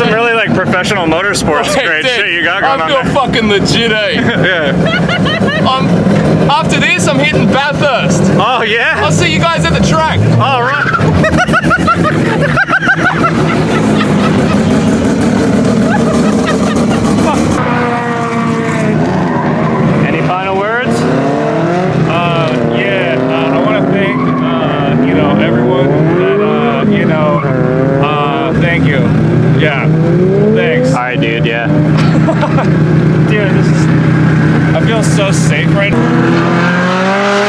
some really like professional motorsports grade shit you got going on. I feel fucking legit, eh? Yeah. After this, I'm hitting Bathurst. Oh yeah. I'll see you guys at the track. All right. Any final words? I want to thank everyone that thank you. Yeah. Thanks. All right, dude. Yeah. Dude, this is. I feel so safe right now.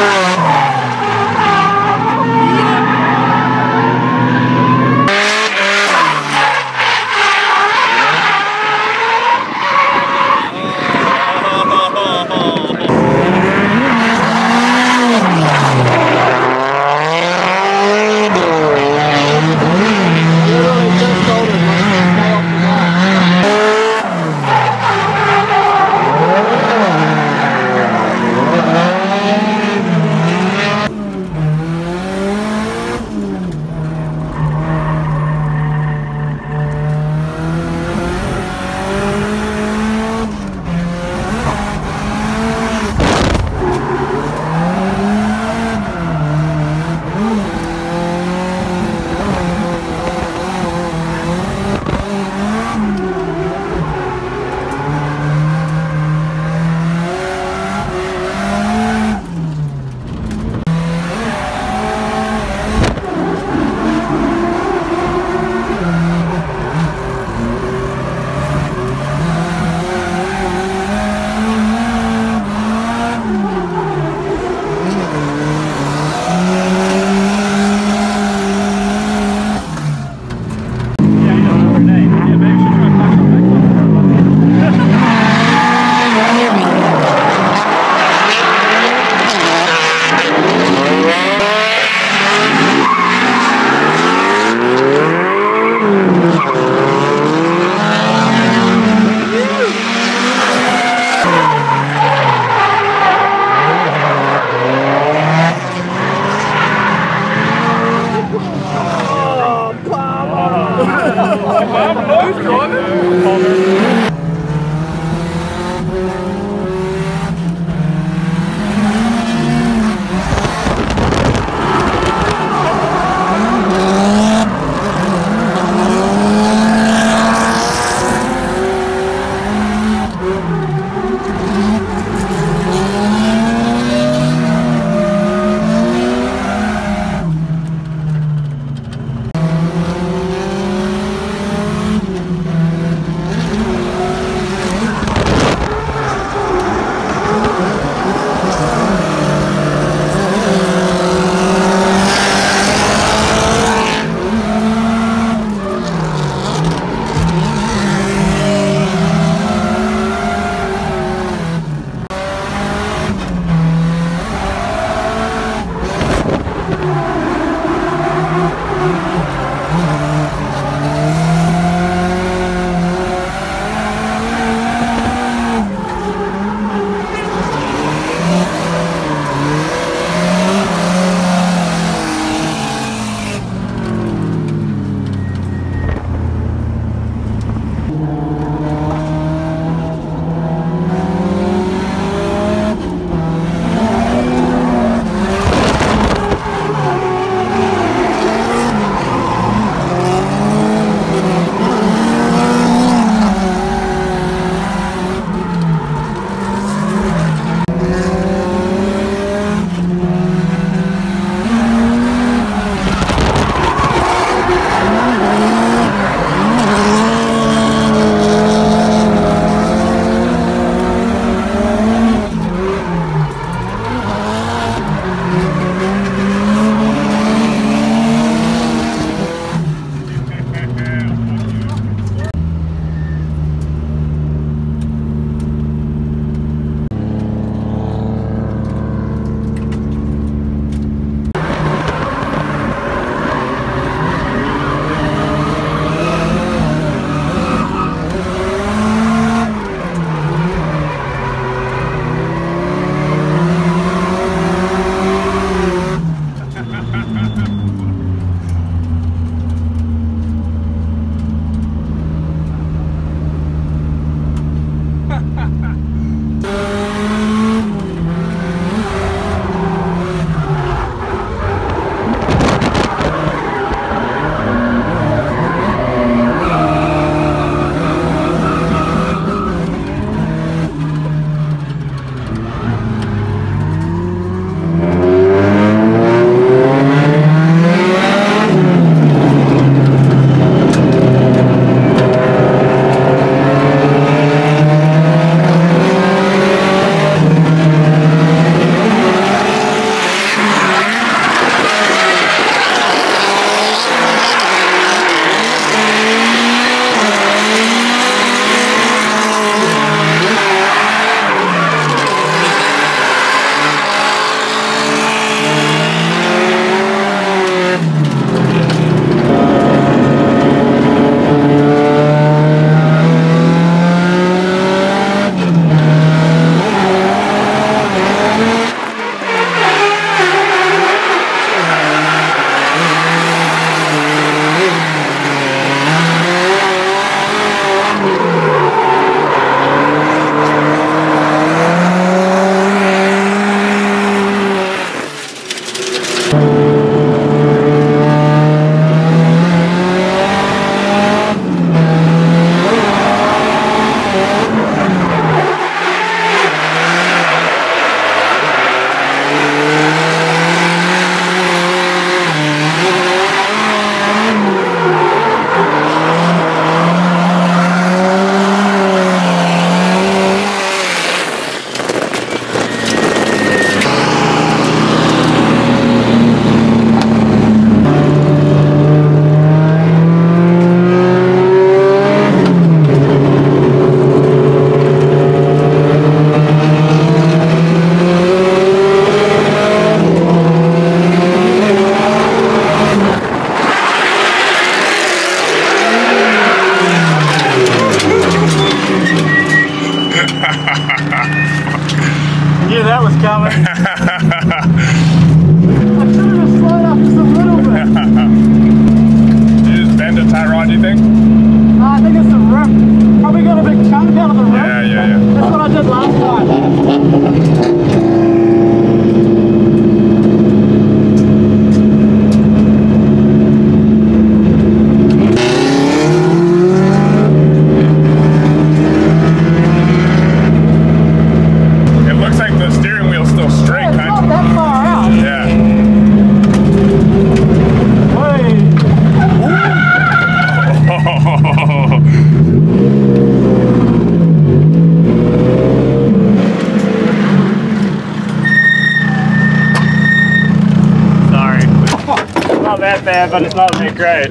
right there, but it's not that great.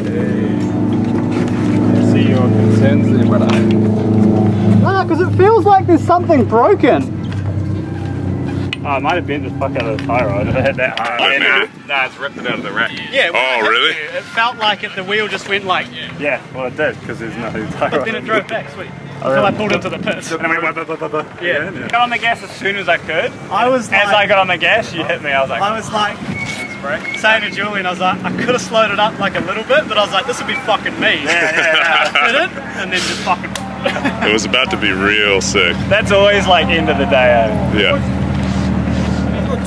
Okay. I see your concerns there, but because it feels like there's something broken. Oh, it might have been just fuck out of the tie rod if it had that hard. Oh, yeah, no, it's ripped it out of the rack. Yeah. Oh, really? It felt like it, the wheel just went like... Yeah, well it did, because there's no tie rod. But then it drove back, sweet. Oh, until I pulled into the pit. And I went... Yeah. Got on the gas as soon as I could. I was like... As I got on the gas, you hit me, I was like... saying to Julian, I was like, I could have slowed it up like a little bit, but I was like, this would be fucking me. Yeah. Did it, and then just fucking... It was about to be real sick. That's always like end of the day. Yeah.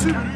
Two